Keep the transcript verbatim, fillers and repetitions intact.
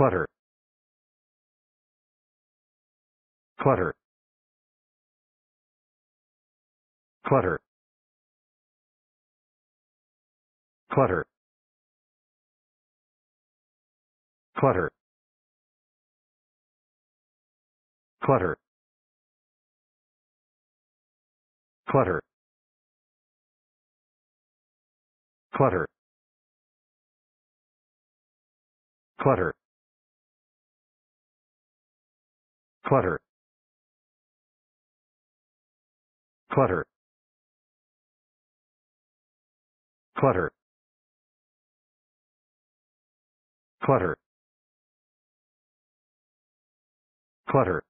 clutter, clutter, clutter, clutter, clutter, clutter, clutter, clutter, clutter, clutter, clutter, clutter, clutter, clutter.